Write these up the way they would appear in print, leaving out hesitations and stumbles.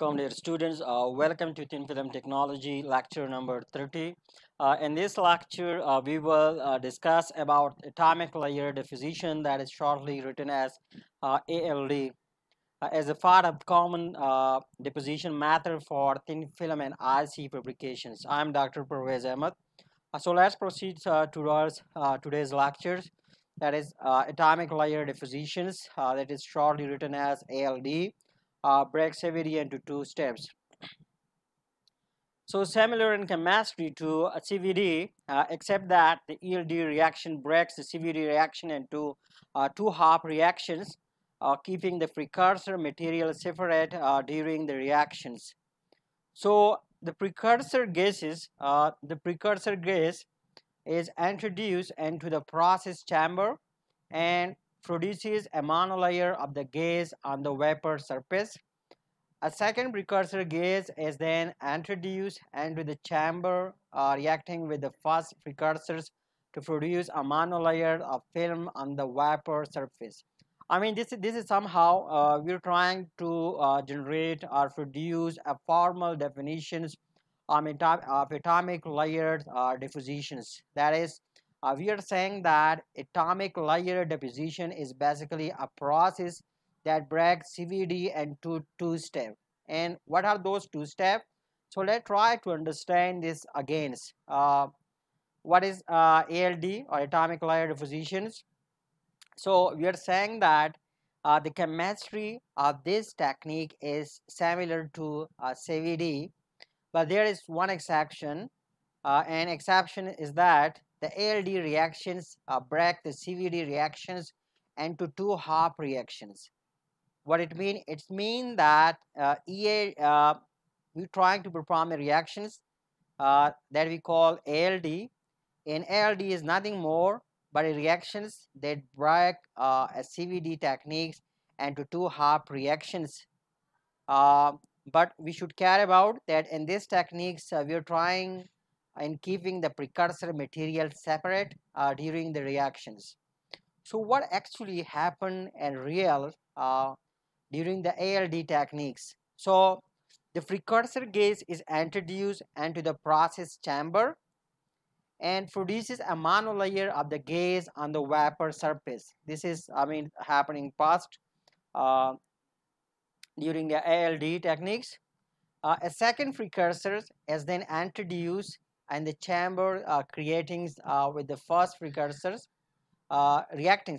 Assalamualaikum dear students, welcome to Thin Film Technology lecture number 30. In this lecture we will discuss about atomic layer deposition, that is shortly written as ALD, as a part of common deposition method for thin film and IC fabrications. I am Dr. Pervaiz Ahmad. So let's proceed towards today's lectures, that is atomic layer depositions, that is shortly written as ALD. Break CVD into two steps. So similar in chemistry to CVD, except that the ALD reaction breaks the CVD reaction into two half reactions, keeping the precursor material separate during the reactions. So the precursor gases, the precursor gas is introduced into the process chamber and produces a monolayer of the gas on the vapor surface. A second precursor gas is then introduced into the chamber, reacting with the first precursors to produce a monolayer of film on the vapor surface. I mean, this is somehow we're trying to generate or produce a formal definitions of atomic layer depositions. That is, we are saying that atomic layer deposition is basically a process that breaks CVD into two steps. And what are those two steps? So let's try to understand this again. What is ALD or atomic layer depositions? So we are saying that the chemistry of this technique is similar to CVD, but there is one exception. An exception is that the ALD reactions break the CVD reactions into two half reactions. What it means? It means that we're trying to perform the reactions that we call ALD. And ALD is nothing more but a reactions that break a CVD techniques into two half reactions. But we should care about that in this techniques we're trying and keeping the precursor material separate during the reactions. So what actually happened in real during the ALD techniques? So the precursor gas is introduced into the process chamber and produces a monolayer of the gas on the vapor surface. This is, I mean, happening past during the ALD techniques. A second precursor is then introduced and the chamber creating with the first precursors, reacting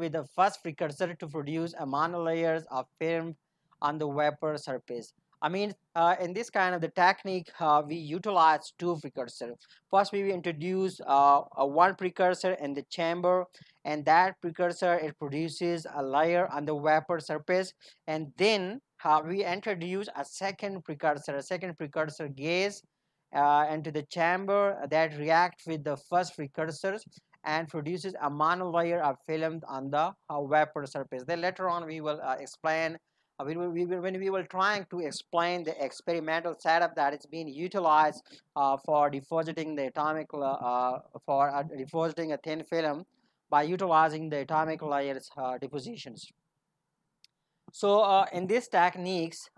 with the first precursor to produce a monolayers of film on the vapor surface. I mean, in this kind of the technique, we utilize two precursors. First, we introduce one precursor in the chamber, and that precursor, it produces a layer on the vapor surface, and then we introduce a second precursor gas into the chamber that react with the first precursors and produces a monolayer of film on the vapor surface. Then later on we will explain, when we will trying to explain the experimental setup that is being utilized for depositing the atomic for depositing a thin film by utilizing the atomic layers depositions. So in these techniques,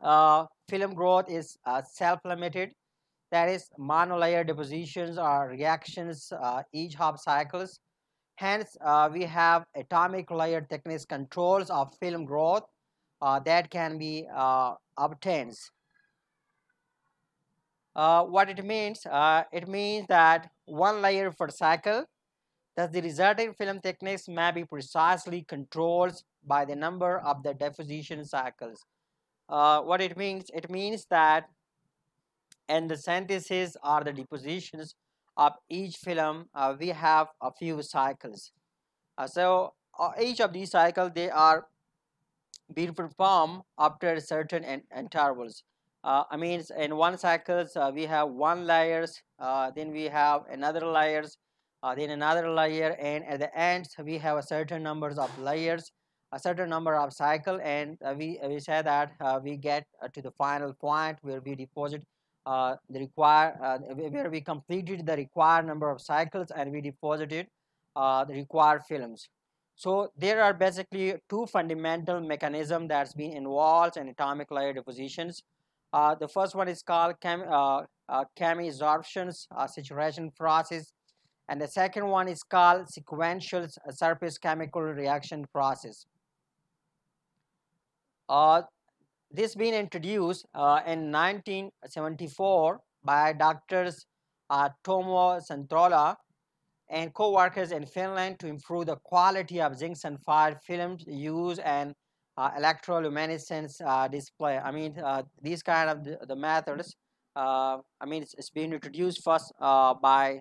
film growth is self-limited. That is, monolayer depositions or reactions each half cycles. Hence, we have atomic layer thickness controls of film growth that can be obtained. What it means? It means that one layer per cycle, thus the resulting film thickness may be precisely controlled by the number of the deposition cycles. What it means? It means that and the synthesis or the depositions of each film, we have a few cycles. So each of these cycles, they are being performed after certain intervals. I mean, in one cycle, we have one layers, then we have another layers, then another layer, and at the end, we have a certain numbers of layers, a certain number of cycle, and we say that we get to the final point where we deposit where we completed the required number of cycles and we deposited the required films. So there are basically two fundamental mechanisms that's been involved in atomic layer depositions. The first one is called chemisorption saturation process, and the second one is called sequential surface chemical reaction process. This been introduced in 1974 by Doctors Tuomo Suntola and co-workers in Finland to improve the quality of zinc sulfide films used and electroluminescence display. I mean, these kind of the methods, I mean, it's been introduced first by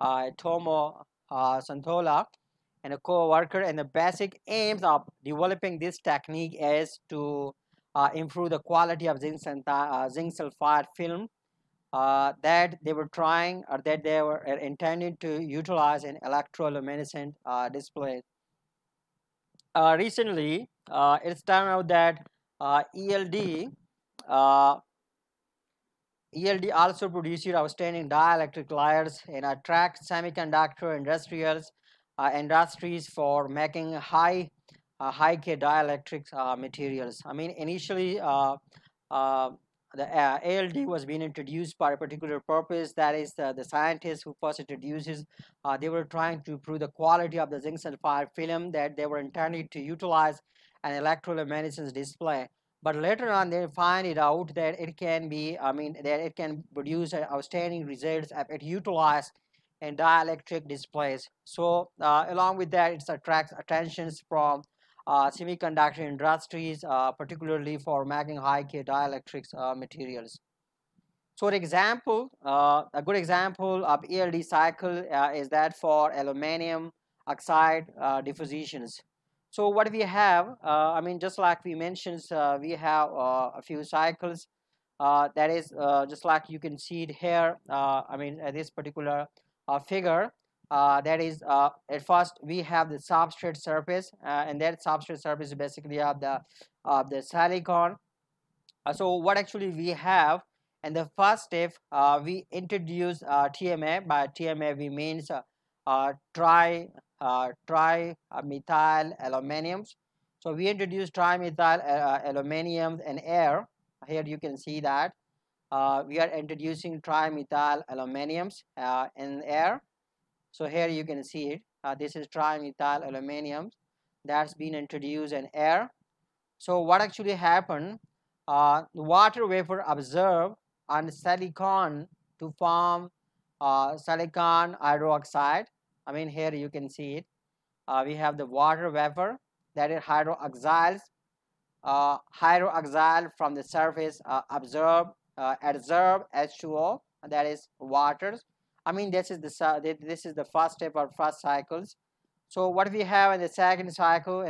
Tuomo Suntola and a co-worker, and the basic aims of developing this technique is to improve the quality of zinc sulfide film that they were trying, or that they were intended to utilize in electroluminescent displays. Recently, it's turned out that ELD also produces outstanding dielectric layers and attracts semiconductor industries for making high-k dielectric materials. I mean, initially, the ALD was being introduced for a particular purpose, that is the scientists who first introduces, they were trying to improve the quality of the zinc sulfide film that they were intended to utilize an electroluminescence display. But later on they find it out that it can be, I mean, that it can produce outstanding results if it utilized in dielectric displays. So along with that, it attracts attentions from semiconductor industries, particularly for making high-k dielectrics materials. So an example, a good example of ELD cycle is that for aluminum oxide depositions. So what we have, I mean, just like we mentioned, we have a few cycles. That is, just like you can see it here, I mean, this particular figure. That is, at first we have the substrate surface, and that substrate surface is basically of the silicon. So what actually we have, and the first step we introduce TMA. By TMA we means trimethyl aluminiums. So we introduce trimethyl aluminium and air. Here you can see that we are introducing trimethyl aluminiums in air. So here you can see it, this is trimethyl aluminium that's been introduced in air. So what actually happened, water vapor absorbed on silicon to form silicon hydroxide. I mean, here you can see it, we have the water vapor that is hydroxyl from the surface adsorb H2O, that is water. I mean, this is the first step or first cycles. So what we have in the second cycle,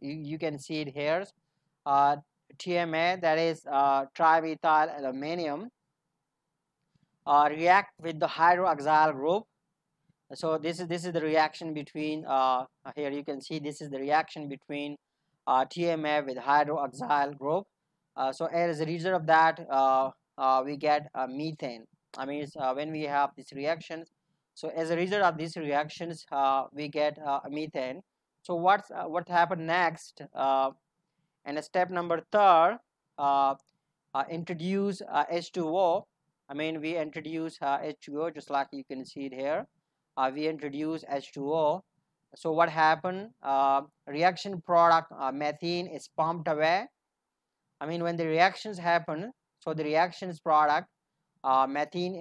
you can see it here, TMA, that is trimethyl aluminium, react with the hydroxyl group. So this is the reaction between, here you can see this is the reaction between TMA with hydroxyl group. So as a result of that, we get methane. I mean, when we have these reactions, so as a result of these reactions, we get methane. So what happened next? And step number third, introduce H2O. I mean, we introduce H2O, just like you can see it here. We introduce H2O. So what happened? Reaction product methane is pumped away. I mean, when the reactions happen, so the reactions product, methane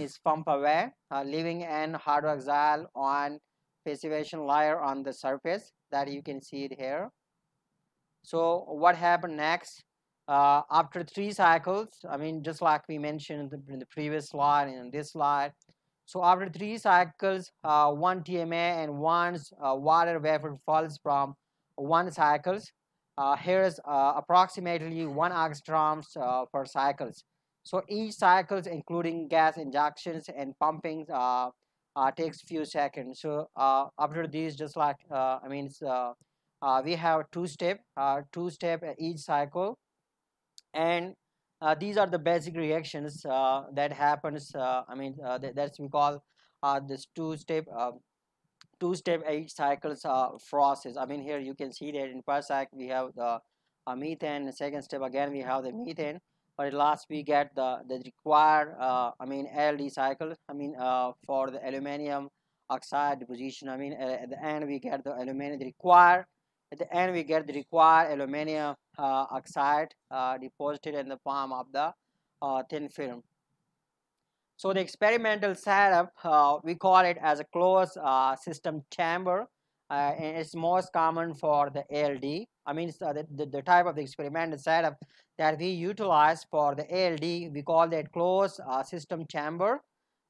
is pumped away, leaving an hydroxyl on passivation layer on the surface, that you can see it here. So what happened next? After three cycles, I mean, just like we mentioned in the previous slide and in this slide, so after three cycles, one TMA and one's water vapor falls from one cycles. Here is approximately 1 angstrom per cycles. So each cycles, including gas injections and pumping, takes few seconds. So after these, just like I mean, we have two step each cycle, and these are the basic reactions that happens. I mean, that's we call this two-step two-step 8 cycles process. I mean, here you can see that in first cycle we have the methane, the second step again we have the methane, but at last we get the required LD cycle, for the aluminum oxide deposition. At the end we get the aluminum required, aluminum oxide deposited in the form of the thin film. So the experimental setup, we call it as a closed system chamber, and it's most common for the ALD. The type of the experimental setup that we utilize for the ALD, we call that closed system chamber.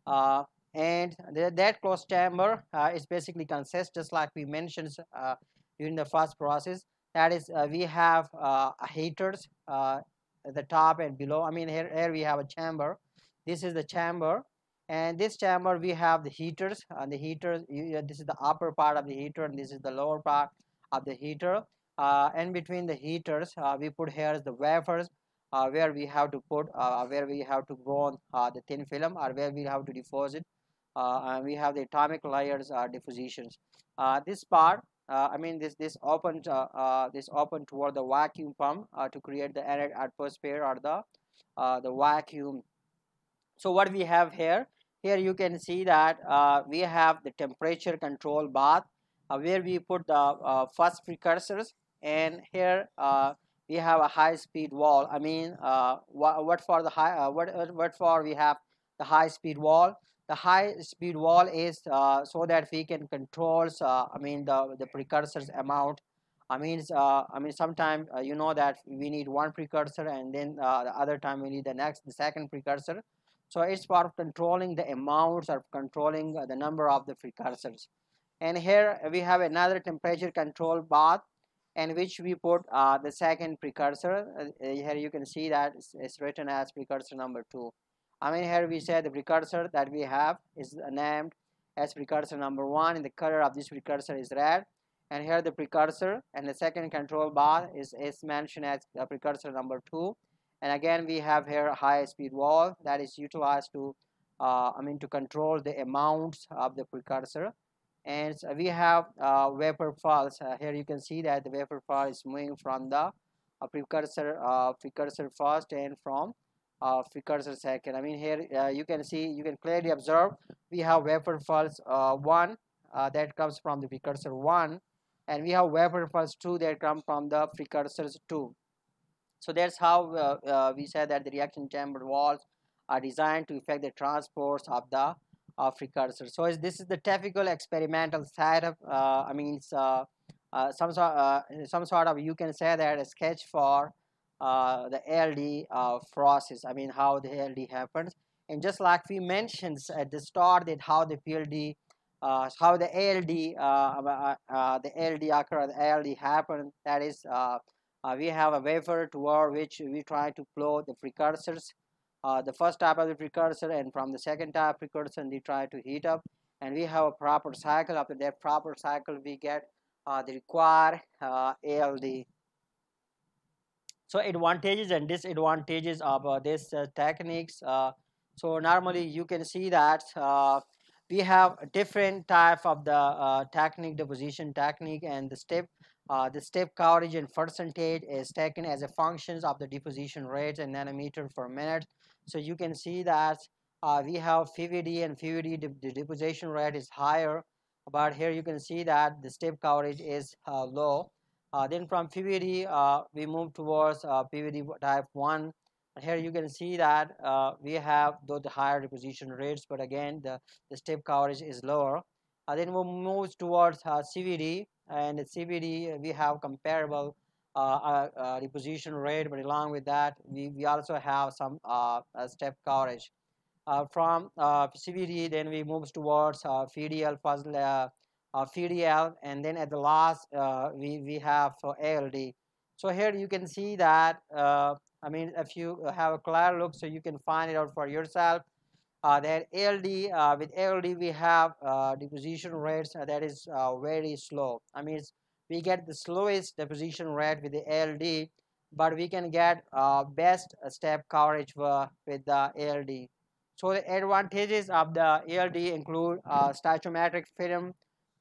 And that closed chamber is basically consists, just like we mentioned during the first process, that is we have heaters at the top and below. Here we have a chamber. This is the chamber, and this chamber we have the heaters, and the heaters, this is the upper part of the heater and this is the lower part of the heater, and between the heaters we put here is the wafers, where we have to put grow the thin film, or where we have to deposit, and we have the atomic layers depositions. This part, this open toward the vacuum pump to create the air atmosphere or the vacuum. So what we have here, you can see that we have the temperature control bath, where we put the first precursors, and here we have a high speed wall. We have the high speed wall. The high speed wall is so that we can control the precursors amount. Sometimes you know that we need one precursor, and then the other time we need the second precursor. So it's for controlling the amounts or controlling the number of the precursors. And here we have another temperature control bath, in which we put the second precursor. Here you can see that it's written as precursor number 2. Here we say the precursor that we have is named as precursor number 1, and the color of this precursor is red. And here the precursor and the second control bath is mentioned as precursor number 2. And again we have here a high speed wall that is utilized to to control the amounts of the precursor. And so we have vapor pulse. Here you can see that the vapor pulse is moving from the precursor first and from precursor second. Here you can see, you can clearly observe we have vapor pulse 1 that comes from the precursor 1, and we have vapor pulse 2 that come from the precursors 2. So that's how we say that the reaction chamber walls are designed to affect the transports of the precursors. So this is the typical experimental setup. Some sort of, you can say that a sketch for the ALD process. How the ALD happens, and just like we mentioned at the start, that how the ALD occurs, the ALD happens. That is. We have a wafer toward which we try to flow the precursors, the first type of the precursor, and from the second type of precursor they try to heat up, and we have a proper cycle. After that proper cycle we get the required ALD. So advantages and disadvantages of this techniques. So normally you can see that we have different type of the technique, deposition technique, and the step. The step coverage and percentage is taken as a function of the deposition rates in nanometer per minute. So you can see that we have PVD, and PVD deposition rate is higher, but here you can see that the step coverage is low. Then from PVD we move towards PVD type 1. Here you can see that we have the higher deposition rates, but again the step coverage is lower. Then we move towards CVD, and at CVD we have comparable deposition rate, but along with that we also have some step coverage. From CVD then we move towards FDL, and then at the last we have ALD. So here you can see that if you have a clear look, so you can find it out for yourself. With ALD we have deposition rates that is very slow. We get the slowest deposition rate with the ALD, but we can get best step coverage with the ALD. So the advantages of the ALD include stoichiometric film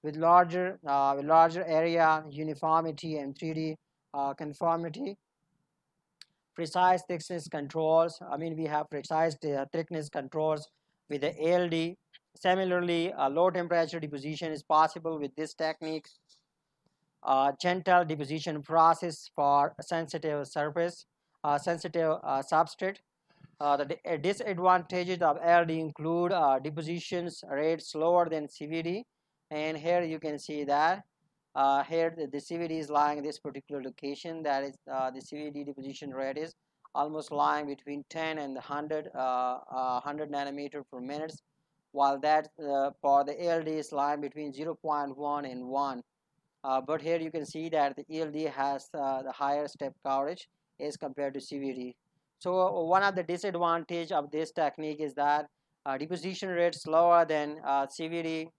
with larger area, uniformity and 3D conformity, precise thickness controls. I mean, we have precise thickness controls with the ALD. Similarly, low temperature deposition is possible with this technique. Gentle deposition process for sensitive surface, sensitive substrate. The disadvantages of ALD include depositions rates lower than CVD, and here you can see that here the CVD is lying in this particular location. That is, the CVD deposition rate is almost lying between 10 and 100 nanometer per minute, while that for the ALD is lying between 0.1 and 1. But here you can see that the ALD has the higher step coverage as compared to CVD. So one of the disadvantages of this technique is that deposition rates lower than CVD.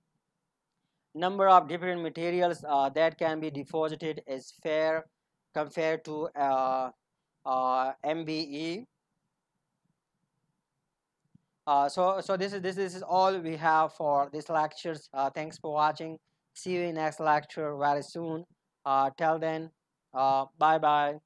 Number of different materials that can be deposited is fair compared to MBE. So this is all we have for this lectures. Thanks for watching. See you in next lecture very soon. Till then, bye bye.